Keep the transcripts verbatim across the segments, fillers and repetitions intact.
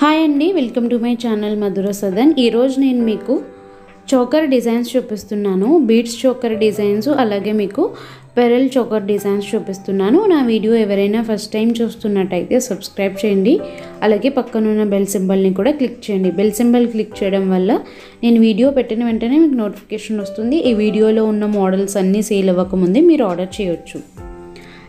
Hi అండి, welcome to my channel Madhura Sadan. ఈరోజు నేను మీకు చోకర్ డిజైన్స్ చూపిస్తున్నాను. బీడ్స్ చోకర్ డిజైన్స్, అలాగే మీకు పెరల్ చోకర్ డిజైన్స్ చూపిస్తున్నాను. నా వీడియో ఎవరైనా ఫస్ట్ టైం చూస్తున్నట్టయితే సబ్స్క్రైబ్ చేయండి, అలాగే పక్కనున్న బెల్ సింబల్ని కూడా క్లిక్ చేయండి. బెల్ సింబల్ క్లిక్ చేయడం వల్ల నేను వీడియో పెట్టిన వెంటనే మీకు నోటిఫికేషన్ వస్తుంది. ఈ వీడియోలో ఉన్న మోడల్స్ అన్నీ సేల్ అవ్వకముందే మీరు ఆర్డర్ చేయొచ్చు.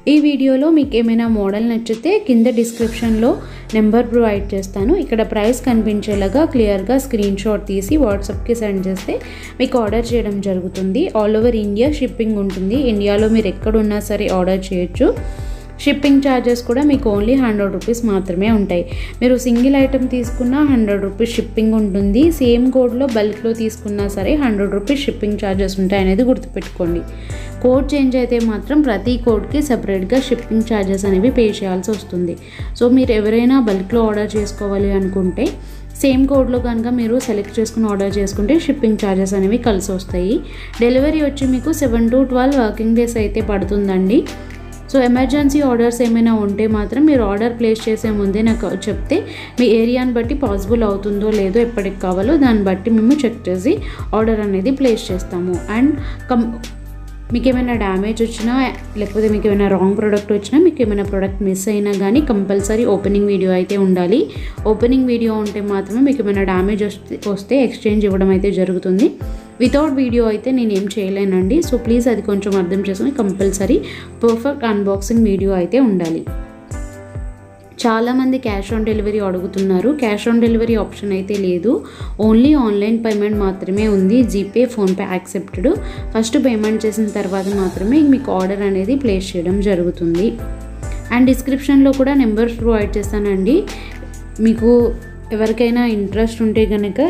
ఈ వీడియోలో మీకు ఏమైనా మోడల్ నచ్చితే కింద డిస్క్రిప్షన్లో నెంబర్ ప్రొవైడ్ చేస్తాను. ఇక్కడ ప్రైస్ కనిపించేలాగా క్లియర్గా స్క్రీన్ షాట్ తీసి వాట్సాప్కి సెండ్ చేస్తే మీకు ఆర్డర్ చేయడం జరుగుతుంది. ఆల్ ఓవర్ ఇండియా షిప్పింగ్ ఉంటుంది. ఇండియాలో మీరు ఎక్కడున్నా సరే ఆర్డర్ చేయొచ్చు. షిప్పింగ్ ఛార్జెస్ కూడా మీకు ఓన్లీ హండ్రెడ్ రూపీస్ మాత్రమే ఉంటాయి. మీరు సింగిల్ ఐటెం తీసుకున్నా హండ్రెడ్ రూపీస్ షిప్పింగ్ ఉంటుంది. సేమ్ కోడ్లో బల్క్లో తీసుకున్నా సరే హండ్రెడ్ రూపీస్ షిప్పింగ్ ఛార్జెస్ ఉంటాయి అనేది గుర్తుపెట్టుకోండి. కోడ్ చేంజ్ అయితే మాత్రం ప్రతి కోడ్కి సపరేట్గా షిప్పింగ్ ఛార్జెస్ అనేవి పే చేయాల్సి వస్తుంది. సో మీరు ఎవరైనా బల్క్లో ఆర్డర్ చేసుకోవాలి అనుకుంటే సేమ్ కోడ్లో కనుక మీరు సెలెక్ట్ చేసుకుని ఆర్డర్ చేసుకుంటే షిప్పింగ్ ఛార్జెస్ అనేవి కలిసి వస్తాయి. డెలివరీ వచ్చి మీకు seven to twelve working days అయితే పడుతుందండి. సో ఎమర్జెన్సీ ఆర్డర్స్ ఏమైనా ఉంటే మాత్రం మీరు ఆర్డర్ ప్లేస్ చేసే ముందే నాకు చెప్తే మీ ఏరియాని బట్టి పాసిబుల్ అవుతుందో లేదో, ఎప్పటికి కావాలో దాన్ని బట్టి మేము చెక్ చేసి ఆర్డర్ అనేది ప్లేస్ చేస్తాము. అండ్ కం మీకు ఏమైనా డ్యామేజ్ వచ్చినా, లేకపోతే మీకు ఏమైనా రాంగ్ ప్రోడక్ట్ వచ్చినా, మీకు ఏమైనా ప్రోడక్ట్ మిస్ అయినా కానీ కంపల్సరీ ఓపెనింగ్ వీడియో అయితే ఉండాలి. ఓపెనింగ్ వీడియో ఉంటే మాత్రమే మీకు ఏమైనా డ్యామేజ్ వస్తే ఎక్స్చేంజ్ ఇవ్వడం అయితే జరుగుతుంది. వితౌట్ వీడియో అయితే నేను ఏం చేయలేనండి. సో ప్లీజ్ అది కొంచెం అర్థం చేసుకుని కంపల్సరీ పర్ఫెక్ట్ అన్బాక్సింగ్ వీడియో అయితే ఉండాలి. చాలామంది క్యాష్ ఆన్ డెలివరీ అడుగుతున్నారు. క్యాష్ ఆన్ డెలివరీ ఆప్షన్ అయితే లేదు. ఓన్లీ ఆన్లైన్ పేమెంట్ మాత్రమే ఉంది. GPay, PhonePe accepted. First payment చేసిన తర్వాత మాత్రమే మీకు ఆర్డర్ అనేది ప్లేస్ చేయడం జరుగుతుంది. అండ్ డిస్క్రిప్షన్లో కూడా నెంబర్స్ ప్రొవైడ్ చేస్తానండి. మీకు ఎవరికైనా ఇంట్రెస్ట్ ఉంటే కనుక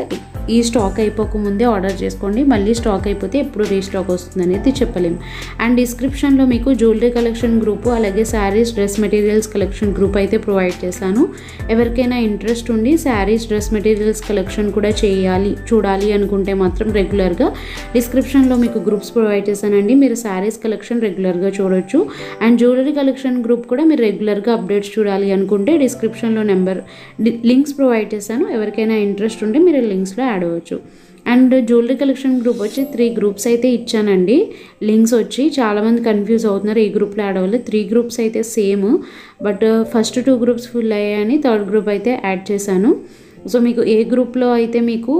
ఈ స్టాక్ అయిపోకముందే ఆర్డర్ చేసుకోండి. మళ్ళీ స్టాక్ అయిపోతే ఎప్పుడు రీస్టాక్ వస్తుంది అనేది చెప్పలేము. అండ్ డిస్క్రిప్షన్లో మీకు జ్యువెలరీ కలెక్షన్ గ్రూపు, అలాగే saris, dress materials collection group అయితే ప్రొవైడ్ చేశాను. ఎవరికైనా ఇంట్రెస్ట్ ఉండి శారీస్, డ్రెస్ మెటీరియల్స్ కలెక్షన్ కూడా చేయాలి, చూడాలి అనుకుంటే మాత్రం రెగ్యులర్గా డిస్క్రిప్షన్లో మీకు గ్రూప్స్ ప్రొవైడ్ చేశానండి. మీరు శారీస్ కలెక్షన్ రెగ్యులర్గా చూడొచ్చు. అండ్ జ్యువెలరీ కలెక్షన్ గ్రూప్ కూడా మీరు రెగ్యులర్గా అప్డేట్స్ చూడాలి అనుకుంటే డిస్క్రిప్షన్లో నెంబర్ లింక్స్ ప్రొవైడ్ చేశాను. ఎవరికైనా ఇంట్రెస్ట్ ఉంటే మీరు లింక్స్లో అడగవచ్చు. అండ్ జ్యువెలరీ కలెక్షన్ గ్రూప్ వచ్చి త్రీ గ్రూప్స్ అయితే ఇచ్చానండి. లింక్స్ వచ్చి చాలామంది కన్ఫ్యూజ్ అవుతున్నారు ఈ గ్రూప్లో ఆడవాళ్ళు. త్రీ గ్రూప్స్ అయితే same, but first two groups full అయ్యాయని థర్డ్ గ్రూప్ అయితే యాడ్ చేశాను. సో మీకు ఏ గ్రూప్లో అయితే మీకు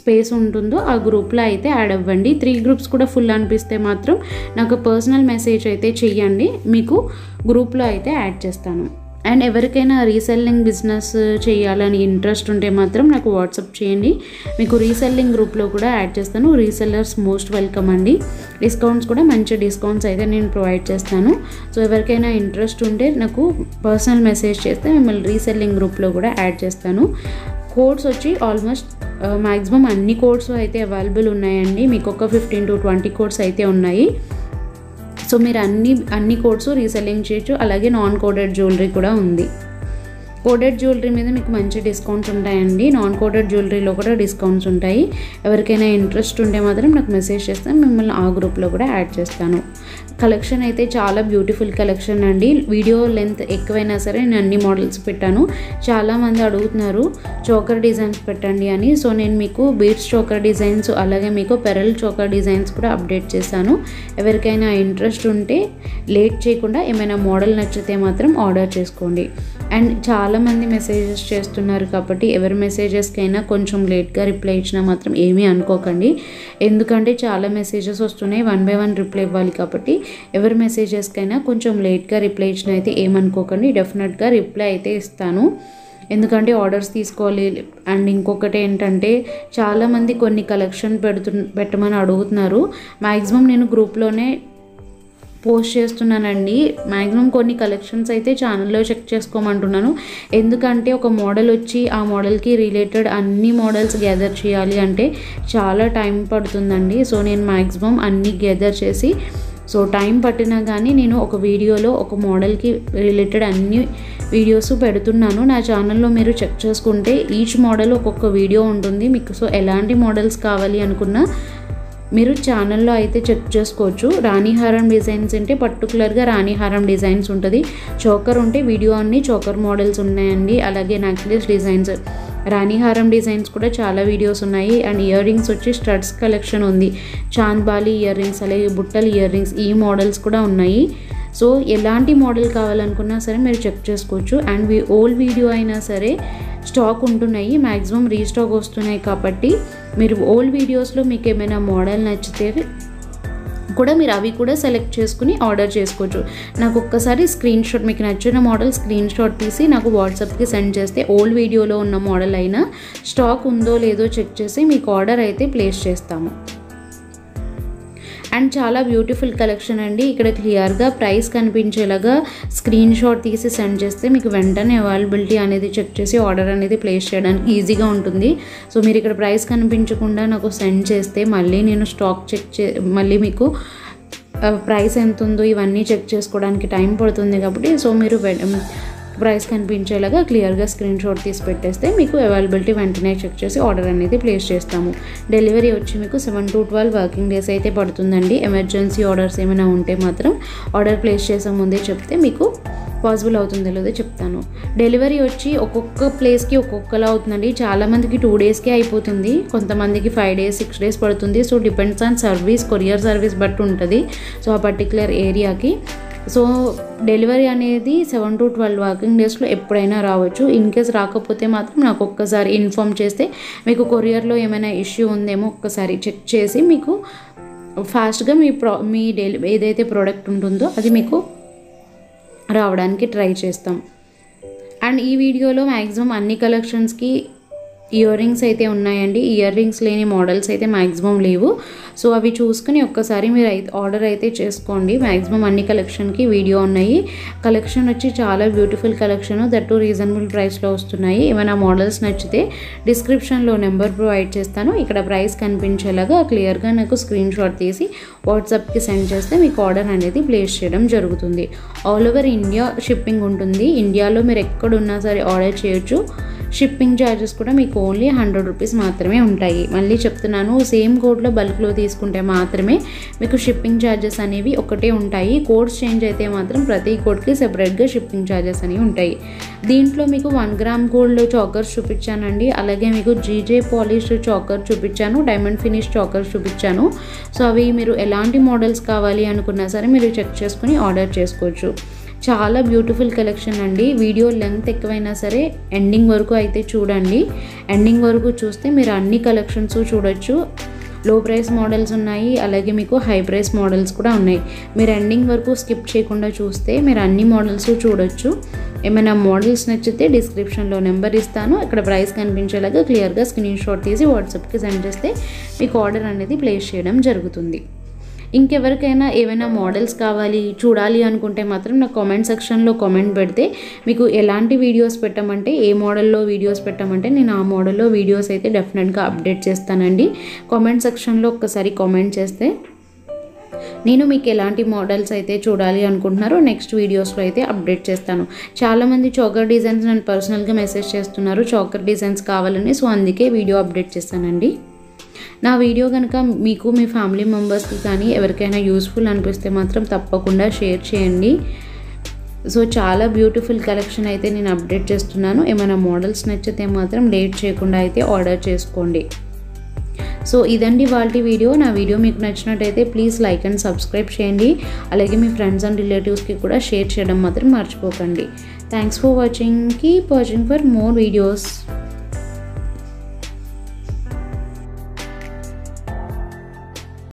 స్పేస్ ఉంటుందో ఆ గ్రూప్లో అయితే యాడ్ అవ్వండి. త్రీ గ్రూప్స్ కూడా ఫుల్ అనిపిస్తే మాత్రం నాకు పర్సనల్ మెసేజ్ అయితే చెయ్యండి, మీకు గ్రూప్లో అయితే యాడ్ చేస్తాను. అండ్ ఎవరికైనా రీసెల్లింగ్ బిజినెస్ చేయాలని ఇంట్రెస్ట్ ఉంటే మాత్రం నాకు వాట్సాప్ చేయండి, మీకు రీసెల్లింగ్ గ్రూప్లో కూడా యాడ్ చేస్తాను. రీసెల్లర్స్ మోస్ట్ వెల్కమ్ అండి. డిస్కౌంట్స్ కూడా మంచి డిస్కౌంట్స్ అయితే నేను ప్రొవైడ్ చేస్తాను. సో ఎవరికైనా ఇంట్రెస్ట్ ఉంటే నాకు పర్సనల్ మెసేజ్ చేస్తే మిమ్మల్ని రీసెల్లింగ్ గ్రూప్లో కూడా యాడ్ చేస్తాను. కోడ్స్ వచ్చి ఆల్మోస్ట్ మ్యాక్సిమం అన్ని కోడ్స్ అయితే అవైలబుల్ ఉన్నాయండి. మీకు ఒక ఫిఫ్టీన్ టు ట్వంటీ కోడ్స్ అయితే ఉన్నాయి. సో మీరు అన్ని అన్ని కోడ్స్ రీసెల్లింగ్ చేయొచ్చు. అలాగే నాన్ కోడెడ్ జ్యువెలరీ కూడా ఉంది. కోడెడ్ జ్యువెలరీ మీద మీకు మంచి డిస్కౌంట్స్ ఉంటాయండి. నాన్ కోడెడ్ జ్యువెలరీలో కూడా డిస్కౌంట్స్ ఉంటాయి. ఎవరికైనా ఇంట్రెస్ట్ ఉంటే మాత్రం నాకు మెసేజ్ చేస్తాను, మిమ్మల్ని ఆ గ్రూప్లో కూడా యాడ్ చేస్తాను. కలెక్షన్ అయితే చాలా బ్యూటిఫుల్ కలెక్షన్ అండి. వీడియో లెంత్ ఎక్కువైనా సరే నేను అన్ని మోడల్స్ పెట్టాను. చాలామంది అడుగుతున్నారు చోకర్ డిజైన్స్ పెట్టండి అని. సో నేను మీకు బీడ్స్ చోకర్ డిజైన్స్, అలాగే మీకు పెరల్ చోకర్ డిజైన్స్ కూడా అప్డేట్ చేశాను. ఎవరికైనా ఇంట్రెస్ట్ ఉంటే లేట్ చేయకుండా ఏమైనా మోడల్ నచ్చితే మాత్రం ఆర్డర్ చేసుకోండి. అండ్ చాలామంది మెసేజెస్ చేస్తున్నారు కాబట్టి ఎవరి మెసేజెస్కైనా కొంచెం లేట్గా రిప్లై ఇచ్చినా మాత్రం ఏమీ అనుకోకండి. ఎందుకంటే చాలా మెసేజెస్ వస్తున్నాయి, వన్ బై వన్ రిప్లై ఇవ్వాలి కాబట్టి ఎవరి మెసేజెస్కైనా కొంచెం లేట్గా రిప్లై ఇచ్చినా అయితే ఏమనుకోకండి. డెఫినెట్గా రిప్లై అయితే ఇస్తాను, ఎందుకంటే ఆర్డర్స్ తీసుకోవాలి. అండ్ ఇంకొకటి ఏంటంటే చాలామంది కొన్ని కలెక్షన్ పెడుతు పెట్టమని అడుగుతున్నారు. మ్యాక్సిమం నేను గ్రూప్లోనే పోస్ట్ చేస్తున్నానండి. మ్యాక్సిమం కొన్ని కలెక్షన్స్ అయితే ఛానల్లో చెక్ చేసుకోమంటున్నాను. ఎందుకంటే ఒక మోడల్ వచ్చి ఆ మోడల్కి రిలేటెడ్ అన్ని మోడల్స్ గ్యాదర్ చేయాలి అంటే చాలా టైం పడుతుందండి. సో నేను మ్యాక్సిమం అన్నీ గ్యాదర్ చేసి, సో టైం పట్టినా కానీ నేను ఒక వీడియోలో ఒక మోడల్కి రిలేటెడ్ అన్ని వీడియోస్ పెడుతున్నాను. నా ఛానల్లో మీరు చెక్ చేసుకుంటే ఈచ్ మోడల్ ఒక్కొక్క వీడియో ఉంటుంది మీకు. సో ఎలాంటి మోడల్స్ కావాలి అనుకున్నా మీరు ఛానల్లో అయితే చెక్ చేసుకోవచ్చు. రాణి హారం డిజైన్స్ అంటే పర్టికులర్గా రాణి హారం డిజైన్స్ ఉంటుంది. చోకర్ ఉంటే వీడియో అన్ని చోకర్ మోడల్స్ ఉన్నాయండి. అలాగే నెక్లెస్ డిజైన్స్, రాణి హారం డిజైన్స్ కూడా చాలా వీడియోస్ ఉన్నాయి. అండ్ ఇయర్ రింగ్స్ వచ్చి స్టడ్స్ కలెక్షన్ ఉంది. చాంద్బాలి ఇయర్ రింగ్స్, అలాగే బుట్టలు ఇయర్ రింగ్స్, ఈ మోడల్స్ కూడా ఉన్నాయి. సో ఎలాంటి మోడల్ కావాలనుకున్నా సరే మీరు చెక్ చేసుకోవచ్చు. అండ్ వీ ఓల్డ్ వీడియో అయినా సరే స్టాక్ ఉంటున్నాయి, మ్యాక్సిమం రీస్టాక్ వస్తున్నాయి. కాబట్టి మీరు ఓల్డ్ వీడియోస్లో మీకు ఏమైనా మోడల్ నచ్చితే కూడా మీరు అవి కూడా సెలెక్ట్ చేసుకుని ఆర్డర్ చేసుకోవచ్చు. నాకు ఒక్కసారి స్క్రీన్ షాట్, మీకు నచ్చిన మోడల్ స్క్రీన్ షాట్ తీసి నాకు వాట్సాప్కి సెండ్ చేస్తే ఓల్డ్ వీడియోలో ఉన్న మోడల్ అయినా స్టాక్ ఉందో లేదో చెక్ చేసి మీకు ఆర్డర్ అయితే ప్లేస్ చేస్తాము. అండ్ చాలా బ్యూటిఫుల్ కలెక్షన్ అండి. ఇక్కడ క్లియర్గా ప్రైస్ కనిపించేలాగా స్క్రీన్ షాట్ తీసి సెండ్ చేస్తే మీకు వెంటనే అవైలబిలిటీ అనేది చెక్ చేసి ఆర్డర్ అనేది ప్లేస్ చేయడానికి ఈజీగా ఉంటుంది. సో మీరు ఇక్కడ ప్రైస్ కనిపించకుండా నాకు సెండ్ చేస్తే మళ్ళీ నేను స్టాక్ చెక్ చే మళ్ళీ మీకు ప్రైస్ ఎంత ఉందో ఇవన్నీ చెక్ చేసుకోవడానికి టైం పడుతుంది. కాబట్టి సో మీరు ప్రైస్ కనిపించేలాగా క్లియర్గా స్క్రీన్ షాట్ తీసి పెట్టేస్తే మీకు అవైలబిలిటీ వెంటనే చెక్ చేసి ఆర్డర్ అనేది ప్లేస్ చేస్తాము. డెలివరీ వచ్చి మీకు seven to twelve working days అయితే పడుతుందండి. ఎమర్జెన్సీ ఆర్డర్స్ ఏమైనా ఉంటే మాత్రం ఆర్డర్ ప్లేస్ చేసే ముందే చెప్తే మీకు పాసిబుల్ అవుతుందో లేదో చెప్తాను. డెలివరీ వచ్చి ఒక్కొక్క ప్లేస్కి ఒక్కొక్కలా అవుతుందండి. చాలామందికి టూ డేస్కే అయిపోతుంది, కొంతమందికి ఫైవ్ డేస్ సిక్స్ డేస్ పడుతుంది. So depends on service, courier service బట్టి ఉంటుంది సో ఆ పర్టికులర్ ఏరియాకి. సో డెలివరీ అనేది సెవెన్ టు ట్వెల్వ్ వర్కింగ్ డేస్లో ఎప్పుడైనా రావచ్చు. ఇన్ కేస్ రాకపోతే మాత్రం నాకు ఒక్కసారి ఇన్ఫామ్ చేస్తే మీకు కొరియర్లో ఏమైనా ఇష్యూ ఉందేమో ఒక్కసారి చెక్ చేసి మీకు ఫాస్ట్గా మీ ప్రో మీ డెలి ఏదైతే ప్రోడక్ట్ ఉంటుందో అది మీకు రావడానికి ట్రై చేస్తాం. అండ్ ఈ వీడియోలో మ్యాక్సిమం అన్ని కలెక్షన్స్కి ఇయర్ రింగ్స్ అయితే ఉన్నాయండి. ఇయర్ రింగ్స్ లేని మోడల్స్ అయితే మ్యాక్సిమం లేవు. సో అవి చూసుకుని ఒక్కసారి మీరు అయితే ఆర్డర్ అయితే చేసుకోండి. మ్యాక్సిమం అన్ని కలెక్షన్కి వీడియో ఉన్నాయి. కలెక్షన్ వచ్చి చాలా beautiful collection, that to reasonable ప్రైస్లో వస్తున్నాయి. ఏమైనా మోడల్స్ నచ్చితే డిస్క్రిప్షన్లో నెంబర్ ప్రొవైడ్ చేస్తాను. ఇక్కడ ప్రైస్ కనిపించేలాగా క్లియర్గా నాకు స్క్రీన్ షాట్ తీసి వాట్సాప్కి సెండ్ చేస్తే మీకు ఆర్డర్ అనేది ప్లేస్ చేయడం జరుగుతుంది. ఆల్ ఓవర్ ఇండియా షిప్పింగ్ ఉంటుంది. ఇండియాలో మీరు ఎక్కడున్నా సరే ఆర్డర్ చేయొచ్చు. షిప్పింగ్ ఛార్జెస్ కూడా మీకు ఓన్లీ హండ్రెడ్ రూపీస్ మాత్రమే ఉంటాయి. మళ్ళీ చెప్తున్నాను, సేమ్ కోడ్లో బల్క్లో తీసుకుంటే మాత్రమే మీకు షిప్పింగ్ ఛార్జెస్ అనేవి ఒకటే ఉంటాయి. కోడ్స్ చేంజ్ అయితే మాత్రం ప్రతి కోడ్కి సెపరేట్గా షిప్పింగ్ ఛార్జెస్ అనేవి ఉంటాయి. దీంట్లో మీకు వన్ గ్రామ్ గోల్డ్ చాకర్స్ చూపించానండి. అలాగే మీకు జీజే పాలిష్ చాకర్ చూపించాను, డైమండ్ ఫినిష్ చాకర్స్ చూపించాను. సో అవి మీరు ఎలాంటి మోడల్స్ కావాలి అనుకున్నా సరే మీరు చెక్ చేసుకుని ఆర్డర్ చేసుకోవచ్చు. చాలా బ్యూటిఫుల్ కలెక్షన్ అండి. వీడియో లెంగ్త్ ఎక్కువైనా సరే ఎండింగ్ వరకు అయితే చూడండి. ఎండింగ్ వరకు చూస్తే మీరు అన్ని కలెక్షన్స్ చూడొచ్చు. లో ప్రైస్ మోడల్స్ ఉన్నాయి, అలాగే మీకు హై ప్రైస్ మోడల్స్ కూడా ఉన్నాయి. మీరు ఎండింగ్ వరకు స్కిప్ చేయకుండా చూస్తే మీరు అన్ని మోడల్స్ చూడొచ్చు. ఏమైనా మోడల్స్ నచ్చితే డిస్క్రిప్షన్లో నెంబర్ ఇస్తాను. ఇక్కడ ప్రైస్ కనిపించేలాగా క్లియర్గా స్క్రీన్ షాట్ తీసి వాట్సాప్కి సెండ్ చేస్తే మీకు ఆర్డర్ అనేది ప్లేస్ చేయడం జరుగుతుంది. ఇంకెవరికైనా ఏవైనా మోడల్స్ కావాలి చూడాలి అనుకుంటే మాత్రం నాకు కామెంట్ సెక్షన్లో కామెంట్ పెడితే మీకు ఎలాంటి వీడియోస్ పెట్టమంటే, ఏ మోడల్లో వీడియోస్ పెట్టమంటే నేను ఆ మోడల్లో వీడియోస్ అయితే డెఫినెట్గా అప్డేట్ చేస్తానండి. కామెంట్ సెక్షన్లో ఒక్కసారి కామెంట్ చేస్తే నేను మీకు ఎలాంటి మోడల్స్ అయితే చూడాలి అనుకుంటున్నారో నెక్స్ట్ వీడియోస్లో అయితే అప్డేట్ చేస్తాను. చాలామంది చోకర్ డిజైన్స్ నన్ను పర్సనల్గా మెసేజ్ చేస్తున్నారు, చోకర్ డిజైన్స్ కావాలని. సో అందుకే వీడియో అప్డేట్ చేస్తానండి. నా వీడియో కనుక మీకు మీ ఫ్యామిలీ మెంబర్స్కి కానీ ఎవరికైనా యూస్ఫుల్ అనిపిస్తే మాత్రం తప్పకుండా షేర్ చేయండి. సో చాలా బ్యూటిఫుల్ కలెక్షన్ అయితే నేను అప్డేట్ చేస్తున్నాను. ఏమైనా మోడల్స్ నచ్చితే మాత్రం లేట్ చేయకుండా అయితే ఆర్డర్ చేసుకోండి. సో ఇదండి వాళ్ళ వీడియో. నా వీడియో మీకు నచ్చినట్టయితే ప్లీజ్ లైక్ అండ్ సబ్స్క్రైబ్ చేయండి. అలాగే మీ ఫ్రెండ్స్ అండ్ రిలేటివ్స్కి కూడా షేర్ చేయడం మాత్రం మర్చిపోకండి. Thanks for watching. Keep watching for more videos.